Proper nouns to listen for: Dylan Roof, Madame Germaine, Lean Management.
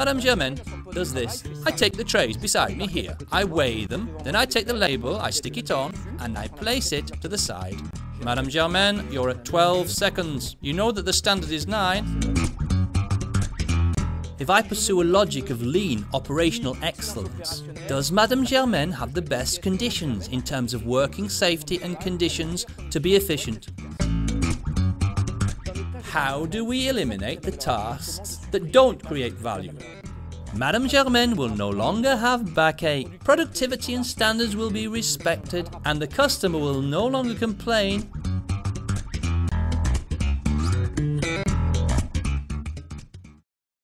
Madame Germaine does this. I take the trays beside me here. I weigh them, then I take the label, I stick it on, and I place it to the side. Madame Germaine, you're at 12 seconds. You know that the standard is 9. If I pursue a logic of lean operational excellence, does Madame Germaine have the best conditions in terms of working safety and conditions to be efficient? How do we eliminate the tasks that don't create value? Madame Germaine will no longer have backache, productivity and standards will be respected, and the customer will no longer complain